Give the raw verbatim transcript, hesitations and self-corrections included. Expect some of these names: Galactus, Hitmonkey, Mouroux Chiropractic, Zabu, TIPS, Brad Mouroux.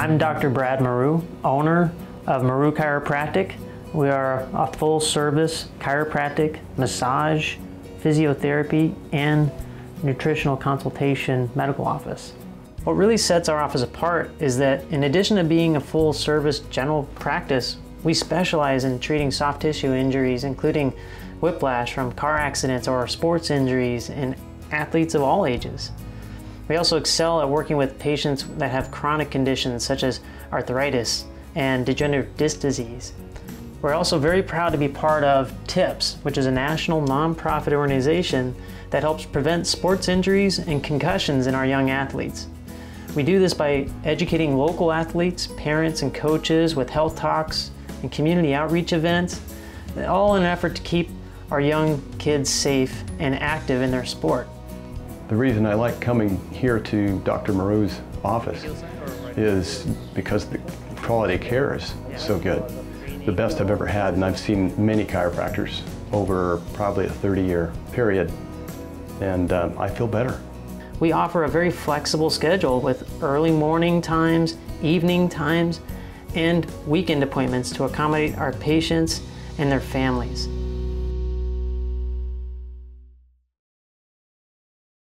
I'm Doctor Brad Mouroux, owner of Mouroux Chiropractic. We are a full-service chiropractic, massage, physiotherapy, and nutritional consultation medical office. What really sets our office apart is that in addition to being a full-service general practice, we specialize in treating soft tissue injuries, including whiplash from car accidents or sports injuries in athletes of all ages. We also excel at working with patients that have chronic conditions such as arthritis and degenerative disc disease. We're also very proud to be part of TIPS, which is a national nonprofit organization that helps prevent sports injuries and concussions in our young athletes. We do this by educating local athletes, parents, and coaches with health talks and community outreach events, all in an effort to keep our young kids safe and active in their sport. The reason I like coming here to Doctor Mouroux's office is because the quality of care is so good. The best I've ever had, and I've seen many chiropractors over probably a thirty year period, and um, I feel better. We offer a very flexible schedule with early morning times, evening times, and weekend appointments to accommodate our patients and their families.